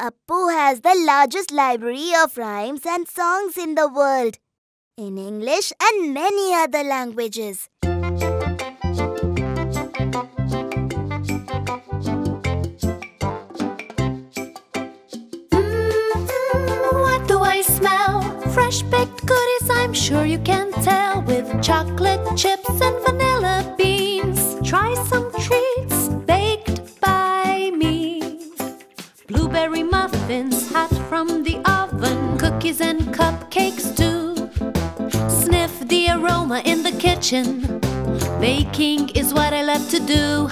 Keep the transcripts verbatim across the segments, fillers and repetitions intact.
Appu has the largest library of rhymes and songs in the world, in English and many other languages. Fresh baked goodies, I'm sure you can tell, with chocolate chips and vanilla beans. Try some treats baked by me. Blueberry muffins hot from the oven, cookies and cupcakes too. Sniff the aroma in the kitchen. Baking is what I love to do.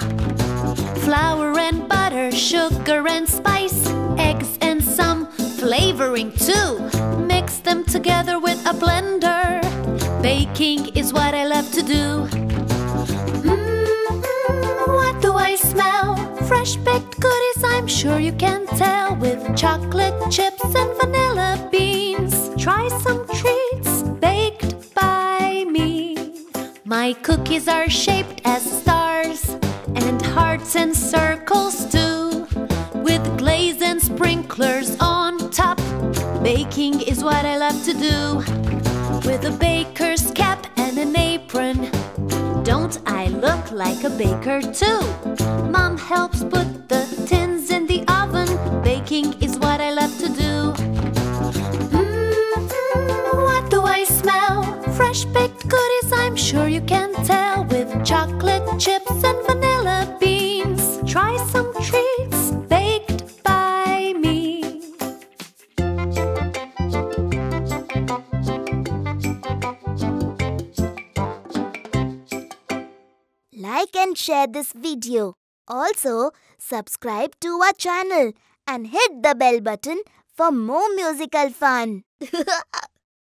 Flour and butter, sugar and spice, eggs and some flavoring too. Mix them together with a blender. Baking is what I love to do. Mm-hmm, what do I smell? Fresh baked goodies, I'm sure you can tell, with chocolate chips and vanilla beans. Try some treats baked by me. My cookies are shaped as stars and hearts and circles too, with glaze and sprinklers on top. Baking is what I love to do. With a baker's cap and an apron, don't I look like a baker too? Mom helps put the tins in the oven. Baking is what I love to do. Mm-hmm, what do I smell? Fresh baked goodies, I'm sure you can tell, with chocolate chips and vanilla beans. Try some treats baked by me. Like and share this video. Also, subscribe to our channel and hit the bell button for more musical fun.